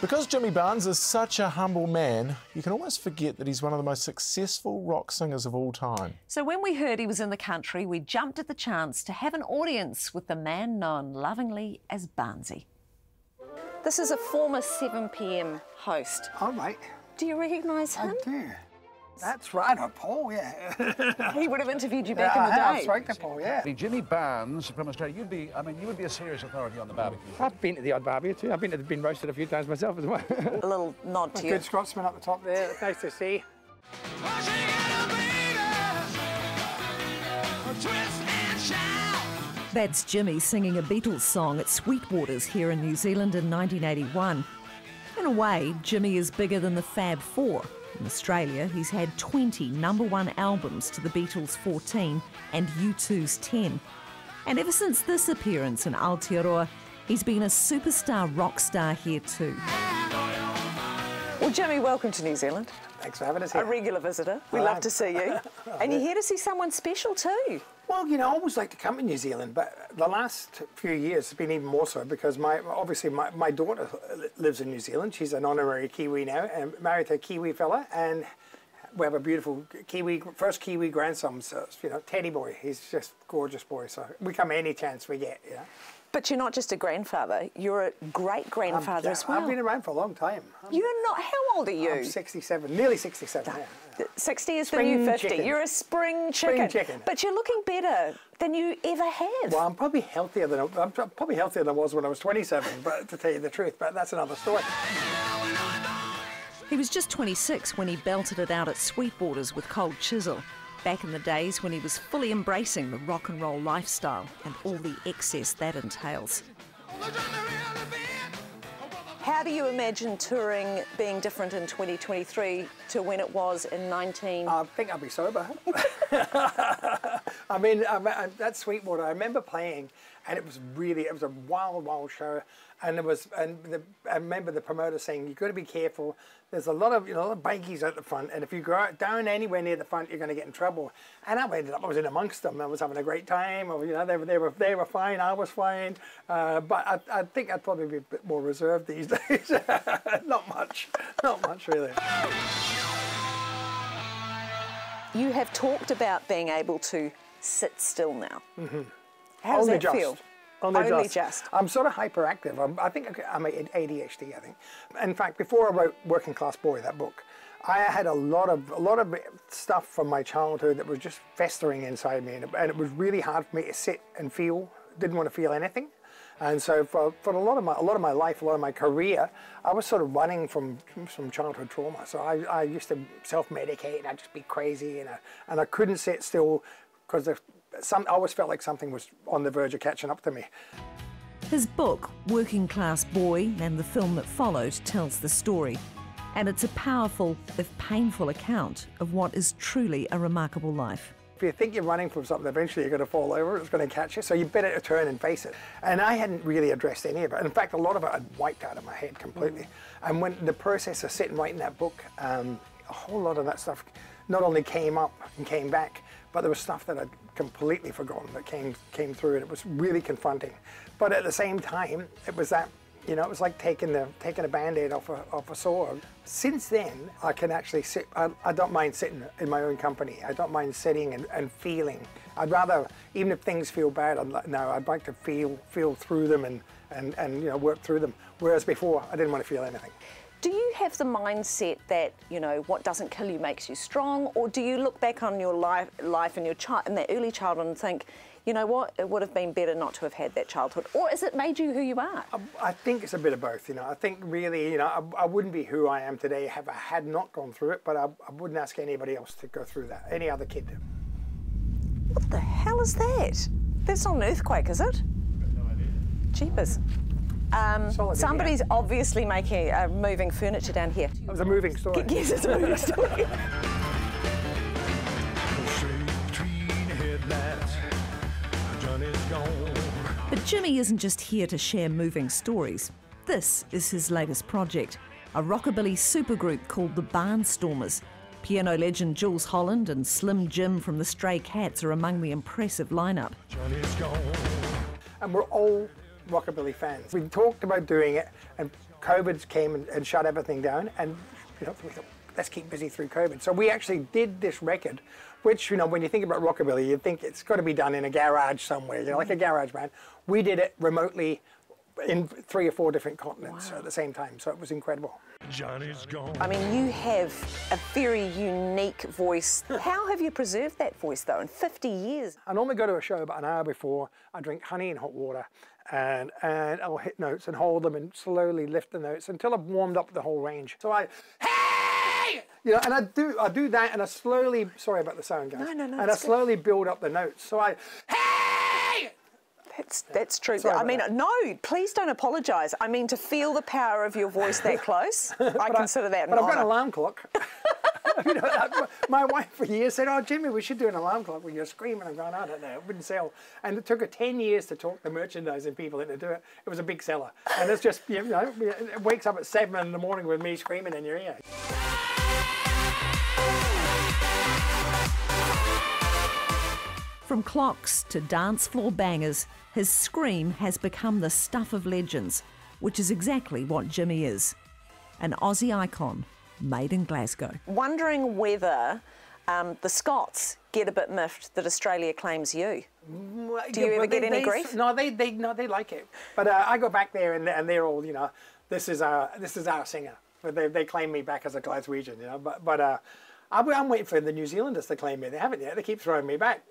Because Jimmy Barnes is such a humble man, you can almost forget that he's one of the most successful rock singers of all time. So when we heard he was in the country, we jumped at the chance to have an audience with the man known lovingly as Barnsey. This is a former 7pm host. Oh, mate. Do you recognise him? I do. That's right, Paul, yeah. He would have interviewed you back in the day. That's right, Paul, yeah. Jimmy Barnes from Australia, you would be a serious authority on the barbecue. I've been to the odd barbecue too. I've been roasted a few times myself as well. A little nod to you. Good Scotsman up the top there. Nice to see. That's Jimmy singing a Beatles song at Sweetwaters here in New Zealand in 1981. In a way, Jimmy is bigger than the Fab Four. In Australia, he's had 20 number one albums to the Beatles' 14 and U2's 10. And ever since this appearance in Aotearoa, he's been a superstar rock star here too. Well, Jimmy, welcome to New Zealand. Thanks for having us here. A regular visitor. We love to see you. And you're here to see someone special too. Well, you know, I always like to come to New Zealand, but the last few years has been even more so because my daughter lives in New Zealand. She's an honorary Kiwi now and married to a Kiwi fella, and we have a beautiful first Kiwi grandson, so, you know, Teddy boy. He's just a gorgeous boy, so we come any chance we get, you know. But you're not just a grandfather, you're a great-grandfather as well. I've been around for a long time. You're not... How old are you? I'm 67, nearly 67, yeah. 60 is spring the new 50. Chicken. You're a spring chicken. Spring chicken. But you're looking better than you ever have. Well, I'm probably healthier than I was when I was 27, but to tell you the truth, but that's another story. He was just 26 when he belted it out at Sweetwaters with Cold Chisel, back in the days when he was fully embracing the rock and roll lifestyle and all the excess that entails. How do you imagine touring being different in 2023 to when it was in 19... I think I'll be sober. I mean, that's Sweetwater. I remember playing, and it was a wild, wild show. And I remember the promoter saying, "You've got to be careful. There's a lot of, you know, bikies at the front, and if you go down anywhere near the front, you're going to get in trouble." And I was in amongst them. I was having a great time. Or, you know, they were fine. I was fine. But I think I'd probably be a bit more reserved these days. Not much really. You have talked about being able to sit still now. Mm-hmm. How does that feel? Only just. I'm sort of hyperactive. I think I'm ADHD, I think. In fact, before I wrote Working Class Boy, that book, I had a lot of stuff from my childhood that was just festering inside me, and it was really hard for me to sit and feel. Didn't want to feel anything. And so for a lot of my life, a lot of my career, I was sort of running from some childhood trauma. So I used to self-medicate, and I'd just be crazy, and I couldn't sit still because I always felt like something was on the verge of catching up to me. His book, Working Class Boy, and the film that followed tells the story. And it's a powerful, if painful, account of what is truly a remarkable life. If you think you're running from something, eventually you're going to fall over, it's going to catch you, so you better turn and face it. And I hadn't really addressed any of it. In fact, a lot of it I'd wiped out of my head completely. And when the process of sitting writing that book, a whole lot of that stuff not only came up and came back, but there was stuff that I'd completely forgotten that came through, and it was really confronting. But at the same time, it was that, you know, it was like taking a Band-Aid off a sore. Since then, I can actually sit. I don't mind sitting in my own company. I don't mind sitting and feeling. I'd rather, even if things feel bad, I'd like to feel through them and you know, work through them. Whereas before, I didn't want to feel anything. Do you have the mindset that, you know, what doesn't kill you makes you strong, or do you look back on your life and that early childhood and think, you know what, it would have been better not to have had that childhood, or has it made you who you are? I think it's a bit of both, you know. I think really, you know, I wouldn't be who I am today if I had not gone through it, but I wouldn't ask anybody else to go through that, any other kid. What the hell is that? That's not an earthquake, is it? I've no idea. Jeepers. Somebody's obviously making moving furniture down here. It was a moving story. Yes, it's a moving story. But Jimmy isn't just here to share moving stories. This is his latest project, a rockabilly supergroup called the Barnstormers. Piano legend Jules Holland and Slim Jim from the Stray Cats are among the impressive lineup. And we're all rockabilly fans. We talked about doing it, and COVID came and shut everything down, and we thought, let's keep busy through COVID. So we actually did this record, which, when you think about rockabilly, you think it's got to be done in a garage somewhere, like a garage band. We did it remotely in 3 or 4 different continents at the same time, so it was incredible. Johnny's gone. I mean, you have a very unique voice. How have you preserved that voice, though, in 50 years? I normally go to a show about an hour before. I drink honey and hot water, and I'll hit notes and hold them and slowly lift the notes until I've warmed up the whole range. So I, hey! And I do that, and I slowly, sorry about the sound, guys. No, no, no. And I slowly build up the notes. So I, hey! That's true. I mean, no, please don't apologise. I mean, to feel the power of your voice that close, I consider that an honour. But I've got an alarm clock. My wife for years said, oh, Jimmy, we should do an alarm clock when you're screaming. I'm going, I don't know, it wouldn't sell. And it took her 10 years to talk the merchandising people into doing it. It was a big seller. And it's just, it wakes up at 7 in the morning with me screaming in your ear. From clocks to dance floor bangers, his scream has become the stuff of legends, which is exactly what Jimmy is, an Aussie icon made in Glasgow. Wondering whether the Scots get a bit miffed that Australia claims you. Well, Do you ever get any grief? No, they like it. But I go back there and they're all, this is our singer. But they claim me back as a Glaswegian, But I'm waiting for the New Zealanders to claim me. They haven't yet. They keep throwing me back.